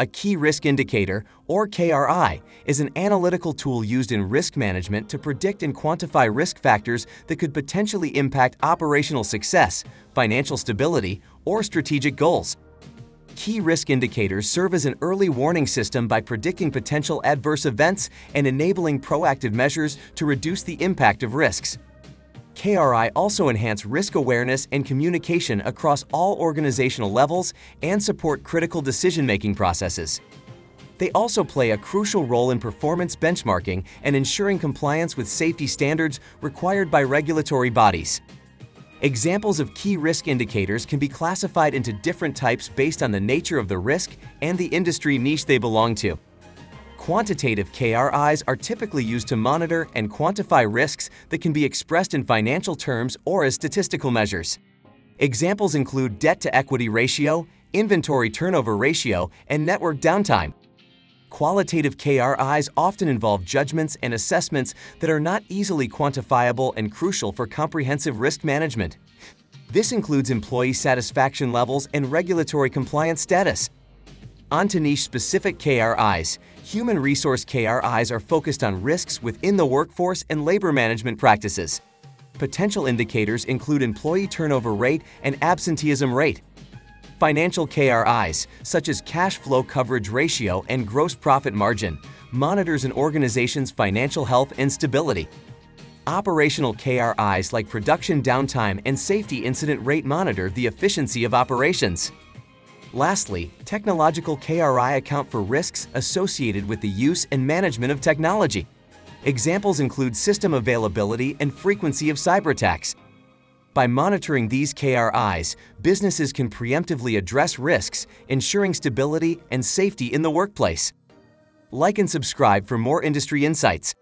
A key risk indicator, or KRI, is an analytical tool used in risk management to predict and quantify risk factors that could potentially impact operational success, financial stability, or strategic goals. Key risk indicators serve as an early warning system by predicting potential adverse events and enabling proactive measures to reduce the impact of risks. KRI also enhance risk awareness and communication across all organizational levels and support critical decision-making processes. They also play a crucial role in performance benchmarking and ensuring compliance with safety standards required by regulatory bodies. Examples of key risk indicators can be classified into different types based on the nature of the risk and the industry niche they belong to. Quantitative KRIs are typically used to monitor and quantify risks that can be expressed in financial terms or as statistical measures. Examples include debt-to-equity ratio, inventory turnover ratio, and network downtime. Qualitative KRIs often involve judgments and assessments that are not easily quantifiable and crucial for comprehensive risk management. This includes employee satisfaction levels and regulatory compliance status. On to niche-specific KRIs. Human resource KRIs are focused on risks within the workforce and labor management practices. Potential indicators include employee turnover rate and absenteeism rate. Financial KRIs, such as cash flow coverage ratio and gross profit margin, monitors an organization's financial health and stability. Operational KRIs like production downtime and safety incident rate monitor the efficiency of operations. Lastly, technological KRI account for risks associated with the use and management of technology. Examples include system availability and frequency of cyber attacks. By monitoring these KRIs, businesses can preemptively address risks, ensuring stability and safety in the workplace. Like and subscribe for more industry insights.